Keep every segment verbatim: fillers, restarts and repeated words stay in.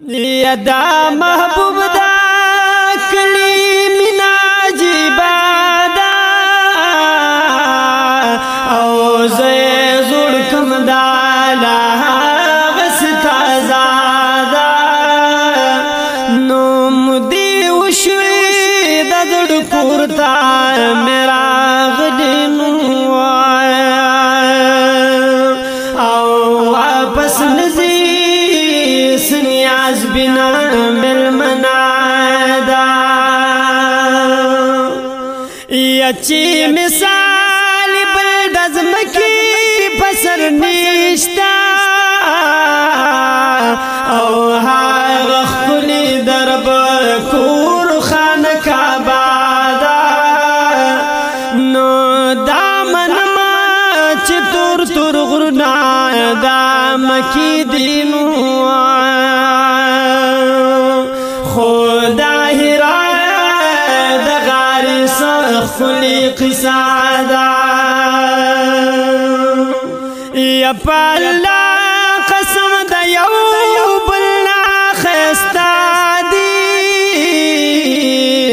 دا محبوب دا کلیم ناجیبا دا او زی زڑکم دا لہا غستا زادا نوم دی وشوی دا دڑکورتا میرا غدن وایا او واپس نزی سنیاز بنا مل منادا یا چی مثال بل دزم کی پسر نیشتا او ها غخلی درب کور خانک آبادا نو دامن ما چی تور تور غرنا دام کی دینو یا پالا قسم دا یو بلنا خیستا دی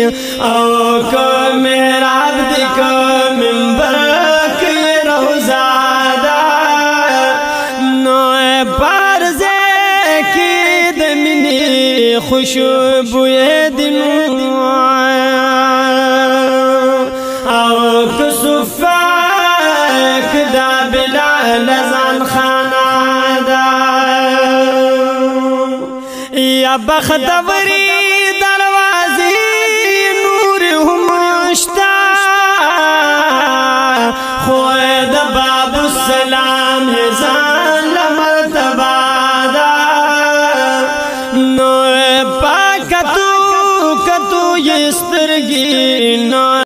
او که محراب دی که منبر که روزا دا نوع پارزه که دمینی خوشبوی دی او کسوفاک دا بلا لزان خانا دا یا بختوری دروازی نور همشتا خوید باب السلام هزان لمرتبا دا نو پاکتو کتو یسترگی نو